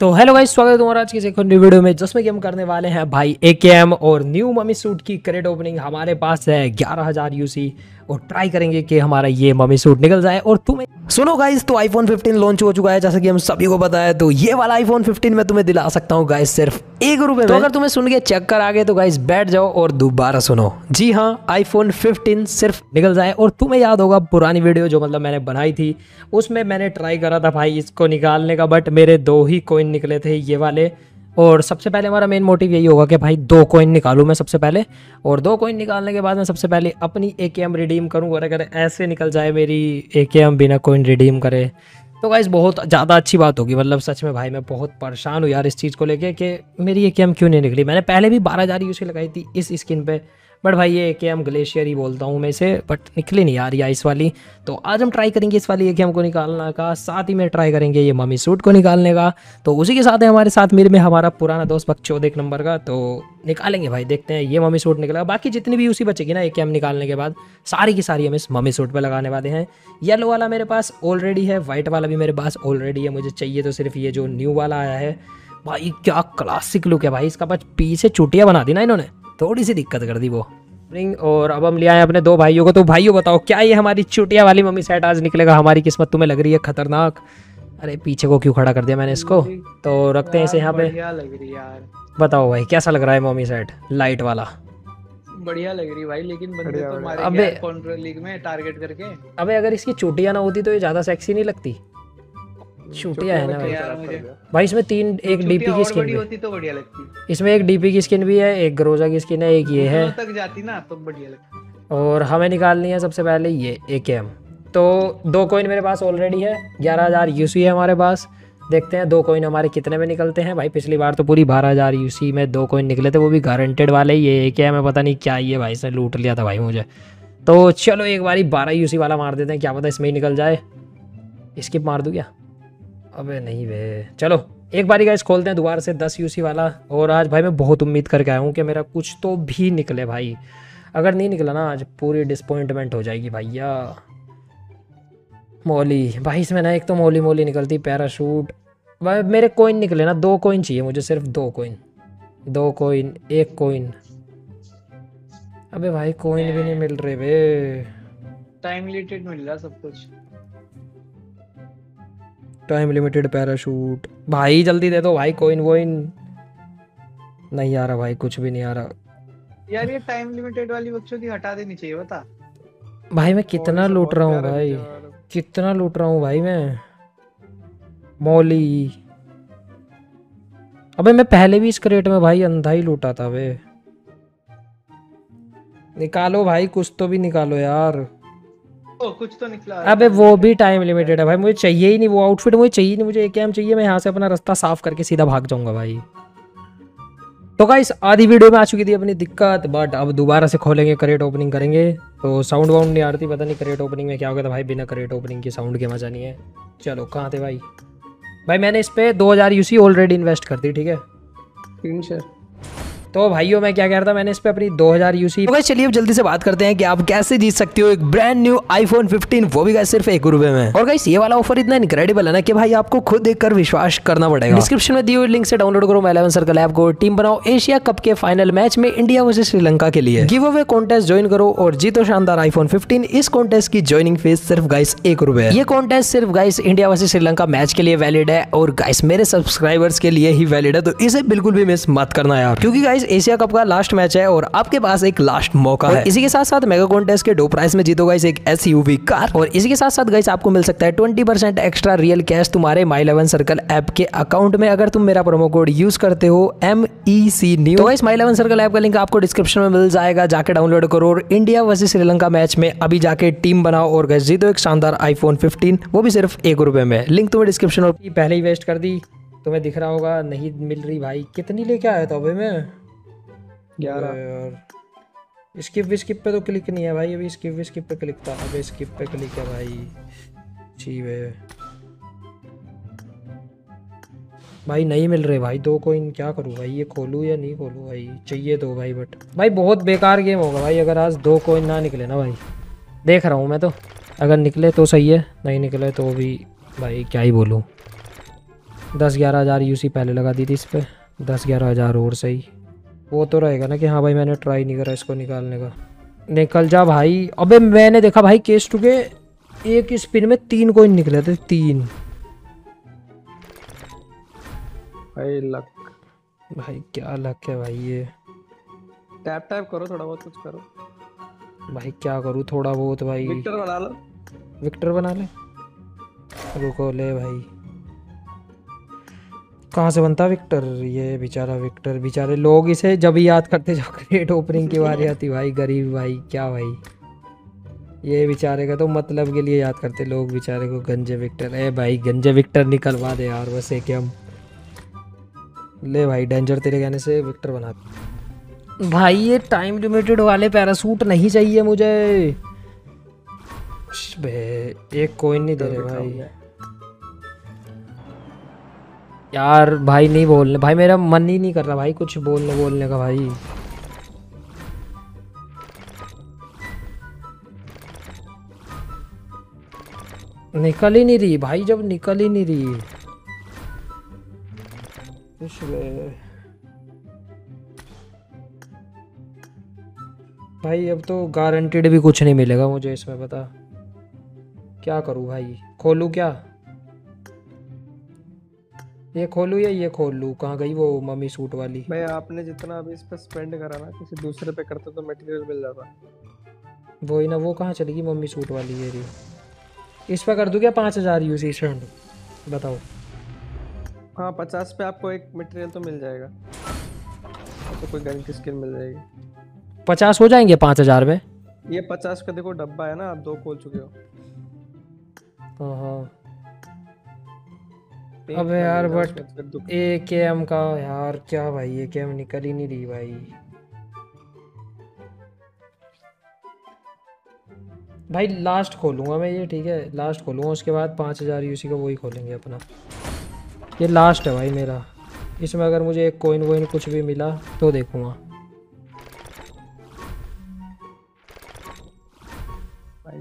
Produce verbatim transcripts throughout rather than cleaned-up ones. तो hello guys, स्वागत है तुम्हारा आज की एक न्यू वीडियो में जिसमें कि हम करने वाले हैं भाई ए के एम और न्यू मम्मी सूट की करेट ओपनिंग। हमारे पास है ग्यारह हज़ार यूसी और ट्राई करेंगे कि हमारा ये मम्मी सूट निकल जाए। और तुम्हें सुनो गाइस, तो आईफोन फिफ्टीन लॉन्च हो चुका है जैसा कि हम सभी को पता है। तो ये वाला आईफोन फिफ्टीन मैं तुम्हें दिला सकता हूँ गाइस सिर्फ एक रुपये में। तो अगर तुम्हें सुन के चक्कर आ गए तो गाइस बैठ जाओ और दोबारा सुनो। जी हाँ, आईफोन फिफ्टीन सिर्फ निकल जाए। और तुम्हें याद होगा पुरानी वीडियो जो मतलब मैंने बनाई थी उसमें मैंने ट्राई करा था भाई इसको निकालने का, बट मेरे दो ही कॉइन निकले थे ये वाले। और सबसे पहले हमारा मेन मोटिव यही होगा कि भाई दो कॉइन निकालूं मैं सबसे पहले, और दो कॉइन निकालने के बाद मैं सबसे पहले अपनी ए के एम रिडीम करूं। और अगर ऐसे निकल जाए मेरी ए के एम बिना कॉइन रिडीम करे तो गाइस बहुत ज़्यादा अच्छी बात होगी। मतलब सच में भाई मैं बहुत परेशान हूँ यार इस चीज़ को लेके कि मेरी ए के एम क्यों नहीं निकली। मैंने पहले भी बारह हज़ार यूसी लगाई थी इस स्किन पे, बट भाई ये ए के एम ग्लेशियर ही बोलता हूँ मैं इसे, बट निकली नहीं यार ये इस वाली। तो आज हम ट्राई करेंगे इस वाली ए के एम को निकालने का, साथ ही में ट्राई करेंगे ये मम्मी सूट को निकालने का। तो उसी के साथ है हमारे साथ मेरे में हमारा पुराना दोस्त बकचोद एक नंबर का। तो निकालेंगे भाई, देखते हैं ये मम्मी सूट निकला। बाकी जितनी भी यूसी बचेगी ना ए के एम निकालने के बाद सारी की सारी हम इस मम्मी सूट पर लगाने वाले हैं। येलो वाला मेरे पास ऑलरेडी है, वाइट वाला भी मेरे पास ऑलरेडी है। मुझे चाहिए तो सिर्फ ये जो न्यू वाला आया है। भाई क्या क्लासिक लुक है भाई इसका, बस पीछे चुटिया बना दी ना इन्होंने, थोड़ी सी दिक्कत कर दी वो रिंग। और अब हम ले आए अपने दो भाइयों को। तो भाइयों बताओ क्या ये हमारी चुटिया वाली मम्मी सेट आज निकलेगा? हमारी किस्मत तुम्हें लग रही है खतरनाक। अरे पीछे को क्यों खड़ा कर दिया मैंने इसको, तो रखते हैं इसे यहाँ पे। बताओ भाई कैसा लग रहा है मम्मी सेट लाइट वाला? बढ़िया लग रही भाई, लेकिन बंदे तो हमारे अबे कॉन्करर लीग में टारगेट करके। अबे अगर इसकी चुटिया ना होती तो ये ज्यादा सेक्सी नहीं लगती। चुटिया है ना भाई, भाई इसमें तीन, एक डीपी की स्किन भी होती तो बढ़िया लगती। इसमें एक डीपी की स्किन भी है, एक ग्रोजा की स्किन है, एक ये है तक जाती ना तो बढ़िया लगती। और हमें निकालनी है सबसे पहले ये ए के एम। तो दो कॉइन मेरे पास ऑलरेडी है, ग्यारह हज़ार यूसी है हमारे पास। देखते हैं दो कॉइन हमारे कितने में निकलते हैं। भाई पिछली बार तो पूरी बारह हज़ार यूसी में दो कॉइन निकले थे, वो भी गारंटेड वाले। ये ए के एम है पता नहीं क्या ये भाई इसने लूट लिया था भाई मुझे। तो चलो एक बारी बारह यूसी वाला मार देते हैं, क्या पता इसमें ही निकल जाए। स्किप मार दूँ क्या? अबे नहीं बे, चलो एक बारी गाइस खोलते हैं दोबारा से दस यूसी वाला। और आज भाई मैं बहुत उम्मीद करके आया हूँ कि मेरा कुछ तो भी निकले भाई। अगर नहीं निकला ना आज पूरी डिसअपॉइंटमेंट हो जाएगी भैया। मोली भाई इसमें ना एक तो मोली मोली निकलती, पैराशूट भाई। मेरे कॉइन निकले ना, दो कॉइन चाहिए मुझे, सिर्फ दो कॉइन। दो कॉइन, एक कॉइन। अबे भाई कॉइन भी नहीं मिल रहे बे, टाइम लिमिटेड मिल रहा सब कुछ। टाइम लिमिटेड पैराशूट भाई जल्दी दे दो भाई। कोइन वोइन नहीं आ रहा भाई, कुछ भी नहीं आ रहा यार। ये टाइम लिमिटेड वाली बच्चों की हटा देनी चाहिए। बता भाई मैं कितना लूट रहा हूँ भाई, कितना लूट रहा हूँ भाई मैं। मौली अबे मैं पहले भी इस क्रेट में भाई अंधा ही लूटा था वे। निकालो भाई कुछ तो भी निकालो यार। ओ, कुछ तो निकला। अबे वो भी टाइम लिमिटेड है भाई, मुझे चाहिए ही नहीं वो आउटफिट, मुझे चाहिए नहीं, मुझे ए के एम चाहिए। मैं यहाँ से अपना रास्ता साफ करके सीधा भाग जाऊंगा भाई। तो गाइस आधी वीडियो में आ चुकी थी अपनी दिक्कत, बट अब दोबारा से खोलेंगे, करेट ओपनिंग करेंगे। तो साउंड वाउंड नहीं आ रही थी, पता नहीं करेट ओपनिंग में क्या होगा था भाई। बिना करेट ओपनिंग की साउंड के मजा नहीं है। चलो कहाँ थे भाई? भाई मैंने इस पर दो हज़ार यूसी ऑलरेडी इन्वेस्ट कर दी, ठीक है। तो भाइयों मैं क्या कह रहा था, मैंने इस पे अपनी दो हज़ार यूसी। तो गाइस चलिए अब जल्दी से बात करते हैं कि आप कैसे जीत सकते हो एक ब्रांड न्यू आईफोन फिफ्टीन, वो भी गाइस सिर्फ एक रुपए में। और गाइस ये वाला ऑफर इतना इनक्रेडिबल है ना कि भाई आपको खुद देखकर विश्वास करना पड़ेगा। डिस्क्रिप्शन में दिए हुए लिंक से डाउनलोड करो माय इलेवन सर्कल ऐप को, टीम बनाओ एशिया कप के फाइनल मैच में इंडिया वर्सेज श्रीलंका के लिए। गिव अवे कॉन्टेस्ट ज्वाइन करो और जीतो शानदार आईफोन फिफ्टीन। इस कॉन्टेस्ट की ज्वाइनिंग फीस सिर्फ गाइस एक रुपए। ये कॉन्टेस्ट सिर्फ guys India versus Sri Lanka match के लिए वैलिड है और गाइस मेरे सब्सक्राइबर्स के लिए ही वैलिड है। तो इसे बिल्कुल भी मिस मत करना यार, क्योंकि एशिया कप का लास्ट मैच है और आपके पास एक लास्ट मौका है। इसी के साथ साथ मेगा कॉन्टेस्ट के दो प्राइस में जीतो गाइस एक एस यू वी कार। और इसी के साथ साथ गाइस आपको मिल सकता है बीस परसेंट एक्स्ट्रा रियल कैश तुम्हारे माय इलेवन सर्कल ऐप के अकाउंट में, अगर तुम मेरा प्रोमो कोड यूज करते हो एम ई सी न्यू। तो guys My Eleven Circle app का लिंक आपको डिस्क्रिप्शन में मिल जाएगा, जाके डाउनलोड करो और इंडिया वर्सेस श्रीलंका मैच में अभी जाके टीम बनाओ और गाइस जीतो एक शानदार आईफोन फिफ्टीन, वो भी सिर्फ एक रुपए में। लिंक तुम्हें डिस्क्रिप्शन में पहले ही वेस्ट कर दी, तुम्हें दिख रहा होगा। नहीं मिल रही भाई, कितनी लेके आया था अभी मैं? यार स्किप विस्किप पे तो क्लिक नहीं है भाई, अभी स्किप विस्किप पे क्लिक था। अबे स्किप पे क्लिक है भाई, ठीक है भाई। नहीं मिल रहे भाई दो कॉइन, क्या करूँ भाई? ये खोलूँ या नहीं खोलूँ भाई? चाहिए तो भाई, बट भाई बहुत बेकार गेम होगा भाई अगर आज दो कॉइन ना निकले ना भाई। देख रहा हूँ मैं तो, अगर निकले तो सही है, नहीं निकले तो भी भाई क्या ही बोलूँ। दस ग्यारह हज़ार यूसी पहले लगा दी थी इस पर, दस ग्यारह हज़ार और सही। वो तो रहेगा ना कि हाँ भाई मैंने ट्राई नहीं करा इसको निकालने का। निकल जा भाई। अबे मैंने देखा भाई केस टू के एक स्पिन में तीन कोइन निकले थे, तीन। भाई लक, भाई क्या लक है भाई ये। टैप टैप करो थोड़ा बहुत, कुछ करो भाई। क्या करूँ थोड़ा बहुत भाई। विक्टर बना लो, विक्टर बना ले। रुको ले भाई, कहाँ से बनता विक्टर? ये बेचारा विक्टर, बेचारे लोग इसे जब याद करते जब क्रिएट ओपनिंग की बारी आती। भाई गरीब भाई, क्या भाई ये बेचारे का तो मतलब के लिए याद करते लोग बेचारे को। गंजे विक्टर, ए भाई गंजे विक्टर निकलवा दे यार बस एक हम। ले भाई डेंजर तेरे कहने से विक्टर बना भाई। ये टाइम लिमिटेड वाले पैरासूट नहीं चाहिए मुझे। एक कोइन नहीं दे रहे भाई यार। भाई नहीं बोलने भाई, मेरा मन ही नहीं कर रहा भाई कुछ बोलने बोलने का भाई। निकल ही नहीं रही भाई, जब निकल ही नहीं रही। भाई अब तो गारंटीड भी कुछ नहीं मिलेगा मुझे इसमें। पता क्या करूं भाई, खोलूं क्या? ये खोलू या ये खोलू? कहाँ गई वो मम्मी सूट वाली? भाई आपने जितना अभी इस पर स्पेंड करा ना, किसी दूसरे पे करते तो मटेरियल मिल जाता। वही ना, वो कहाँ चलेगी मम्मी सूट वाली? ये रही। इस पर कर दूँ क्या पाँच हज़ार यूसी स्पेंड? बताओ। हाँ पचास पे आपको एक मटेरियल तो मिल जाएगा, तो कोई गन की स्किन मिल जाएगी। पचास हो जाएंगे पाँच हज़ार में? ये पचास का देखो डब्बा है ना, आप दो खोल चुके हो। हाँ अबे यार बट एकेएम का यार क्या भाई, एकेएम निकल ही नहीं रही भाई। भाई लास्ट खोलूंगा मैं ये, ठीक है लास्ट खोलूंगा, उसके बाद पाँच हज़ार यूसी का वही खोलेंगे अपना। ये लास्ट है भाई मेरा, इसमें अगर मुझे एक कोइन वोइन कुछ भी मिला तो देखूंगा। भाई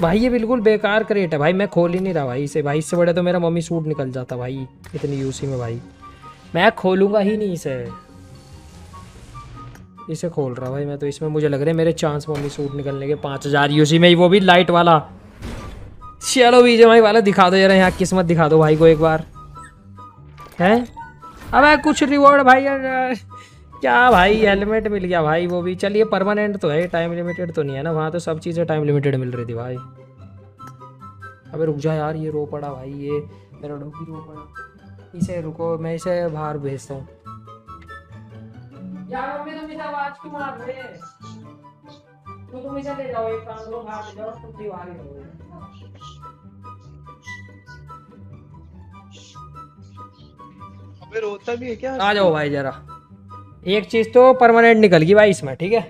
भाई ये बिल्कुल बेकार क्रेट है भाई, मैं खोल ही नहीं रहा भाई इसे। भाई इससे बड़े तो मेरा मम्मी सूट निकल जाता भाई इतनी यूसी में। भाई मैं खोलूंगा ही नहीं इसे, इसे खोल रहा भाई मैं तो। इसमें मुझे लग रहा है मेरे चांस मम्मी सूट निकलने के पाँच हज़ार यूसी में ही, वो भी लाइट वाला। चलो बीजे भाई वाला दिखा दो यार, यहाँ किस्मत दिखा दो भाई को एक बार। हैं अब कुछ रिवॉर्ड भाई यार। क्या भाई हेलमेट मिल गया भाई, वो भी चलिए परमानेंट तो है, टाइम लिमिटेड तो नहीं है ना। वहाँ तो सब चीज़ें टाइम लिमिटेड मिल रही थी भाई। अबे रुक जा यार, ये रो पड़ा भाई, ये मेरा डॉगी रो पड़ा। इसे रुको मैं इसे बाहर भेजता हूँ। रोता भी है क्या? आ जाओ भाई जरा। एक चीज तो परमानेंट निकल गई भाई इसमें, ठीक है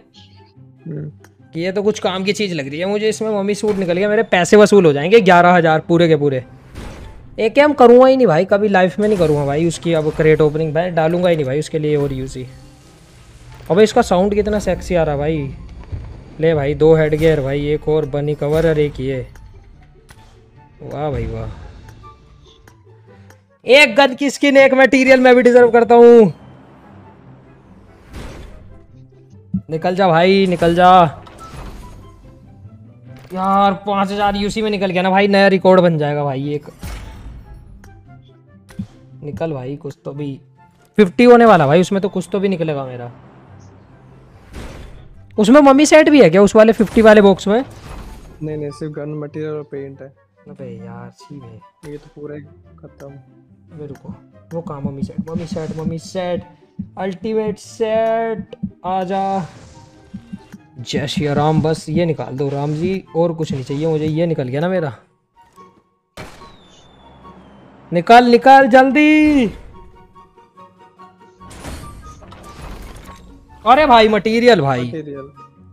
कि ये तो कुछ काम की चीज लग रही है मुझे। इसमें मम्मी सूट निकल गया, मेरे पैसे वसूल हो जाएंगे ग्यारह हज़ार पूरे के पूरे। एक हम करूँगा ही नहीं भाई, कभी लाइफ में नहीं करूँगा भाई उसकी। अब क्रेट ओपनिंग भाई डालूंगा ही नहीं भाई उसके लिए और यूसी। अब इसका साउंड कितना सेक्सी आ रहा भाई। ले भाई दो हेड गियर भाई, एक और बनी कवर और एक ये। वाह भाई वाह, एक गन की स्किन एक मटीरियल मैं भी डिजर्व करता हूँ। निकल जा भाई निकल जा यार, पाँच हजार यूसी में निकल गया ना भाई, नया रिकॉर्ड बन जाएगा भाई एक। निकल भाई कुछ तो भी, फिफ्टी होने वाला भाई उसमें तो कुछ तो भी निकलेगा मेरा। उसमें मम्मी सेट भी है क्या उस वाले फिफ्टी वाले बॉक्स में? नहीं नहीं, सिर्फ गन मटेरियल और पेंट है। अबे यार छी भाई ये तो पूरा खत्म। अबे रुको वो काम, mummy set mummy set mummy set ultimate set. आजा जय श्री राम, बस ये निकाल दो राम जी, और कुछ नहीं चाहिए मुझे। ये निकल गया ना मेरा, निकाल निकाल जल्दी। अरे भाई मटेरियल भाई,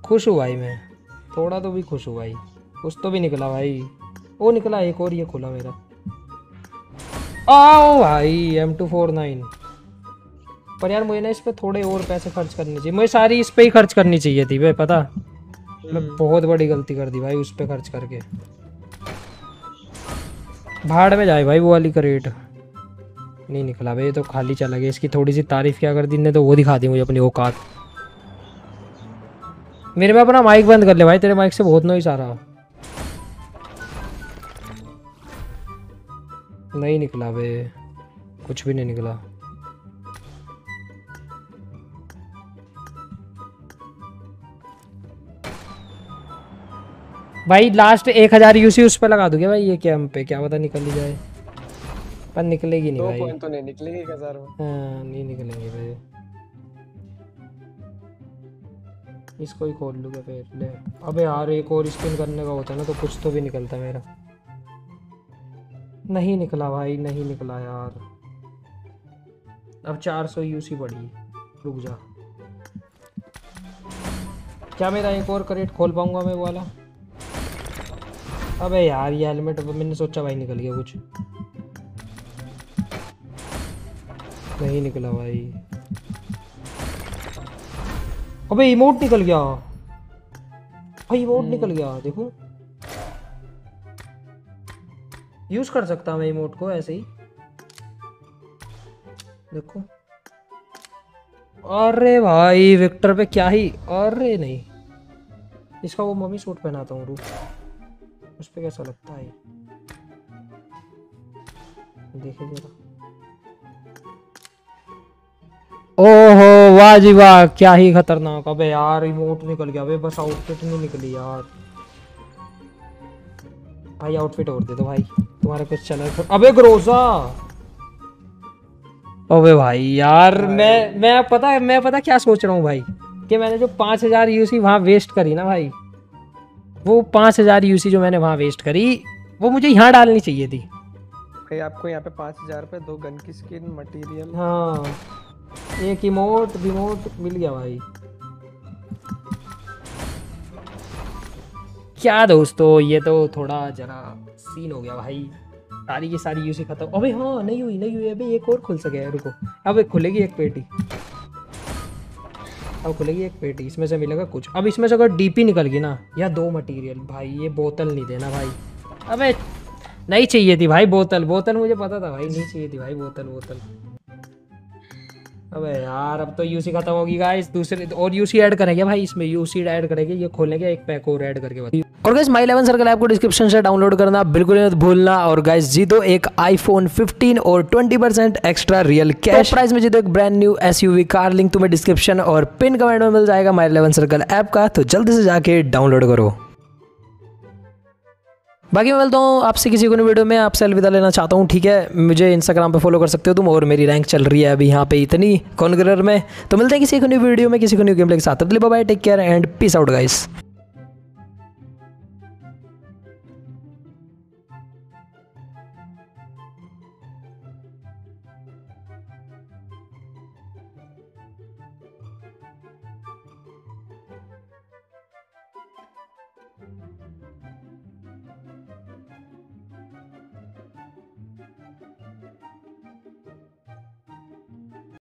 खुश हूँ भाई मैं, थोड़ा तो भी खुश हूँ भाई, कुछ तो भी निकला भाई। वो निकला एक और, ये खुला मेरा। आओ भाई एम टू फोर नाइन। पर यार मुझे ना इस पे थोड़े और पैसे खर्च करने चाहिए, मुझे सारी इस पे ही खर्च करनी चाहिए थी भाई। पता मैं बहुत बड़ी गलती कर दी भाई उस पे खर्च करके। भाड़ में जाए भाई वो वाली क्रेट। नहीं निकला भाई, ये तो खाली चला गया। इसकी थोड़ी सी तारीफ़ क्या कर दी ने तो वो दिखा दी मुझे अपनी औकात। मेरे में अपना माइक बंद कर ले भाई, तेरे माइक से बहुत नॉइस आ रहा। नहीं निकला भाई, कुछ भी नहीं निकला। भाई लास्ट एक हज़ार यूसी उस पर लगा दूंगा भाई, ये कैम पे क्या पता निकल ही जाए, पर निकलेगी नहीं भाई। दो पॉइंट तो नहीं निकलेगी हज़ार में। हाँ नहीं निकलेंगे भाई। इसको ही खोल लूँगा फिर ले। अबे यार एक और स्पिन करने का होता ना तो कुछ तो भी निकलता मेरा। नहीं निकला भाई, नहीं निकला यार। अब चार सौ यूसी बढ़ी, रुक जा। क्या मेरा एक और करेट खोल पाऊंगा मैं वो वाला? अबे यार ये हेलमेट मैंने सोचा भाई निकल गया, कुछ नहीं निकला भाई। अबे इमोट निकल गया भाई, इमोट निकल गया। देखो यूज कर सकता हूँ मैं इमोट को ऐसे ही, देखो। अरे भाई विक्टर पे क्या ही, अरे नहीं इसका वो मम्मी सूट पहनाता हूँ, रुक उस पर कैसा लगता है देखे जरा। ओहो वाह जी वाह, क्या ही खतरनाक। अबे यार रिमोट निकल गया, अबे बस आउटफिट नहीं निकली यार। भाई आउटफिट और दे दो भाई, तुम्हारा कुछ चला। अबे ग्रोजा, अबे भाई यार भाई। मैं मैं पता मैं पता क्या सोच रहा हूँ भाई, कि मैंने जो पाँच हजार यूसी वहाँ वेस्ट करी ना भाई, वो पाँच हज़ार यूसी जो मैंने वहाँ वेस्ट करी वो मुझे यहाँ डालनी चाहिए थी भाई। आपको यहाँ पे पाँच हज़ार पे दो गन की स्किन, मटेरियल, हाँ एक इमोट रिमोट मिल गया भाई। क्या दोस्तों ये तो थोड़ा जरा सीन हो गया भाई, सारी की सारी यूसी खत्म। अबे हाँ नहीं हुई नहीं हुई, अभी एक और खुल सके है, रुको। अब खुलेगी एक पेटी, अब खुलेगी एक पेटी, इसमें से मिलेगा कुछ। अब इसमें से अगर डीपी निकल गई ना या दो मटेरियल, भाई ये बोतल नहीं देना भाई। अबे नहीं चाहिए थी भाई बोतल, बोतल मुझे पता था भाई नहीं चाहिए थी भाई बोतल बोतल। अबे यार अब तो यूसी खत्म होगी गाइस। दूसरे और यूसी ऐड करेंगे भाई, इसमें यूसी ऐड करेंगे, ये खोलेंगे एक पैक और ऐड करके बताइए। और guys My Eleven Circle app को डिस्क्रिप्शन से डाउनलोड करना बिल्कुल नहीं भूलना। और गाइस जीतो एक आईफोन फिफ्टीन और twenty percent extra real cash prize में, जीतो एक brand new SUV car. Link तुम्हें डिस्क्रिप्शन और पिन कमेंट में मिल जाएगा माई इलेवन सर्कल ऐप का, तो जल्दी से जाके डाउनलोड करो। बाकी मैं बोलता हूँ आपसे किसी को नई वीडियो में, आपसे अलविदा लेना चाहता हूँ, ठीक है। मुझे इंस्टाग्राम पे फॉलो कर सकते हो तुम, और मेरी रैंक चल रही है अभी यहाँ पे इतनी कॉन्करर में। तो मिलते हैं किसी को नई वीडियो में, किसी को नई गेम के साथ। Bye bye, take care and peace out guys.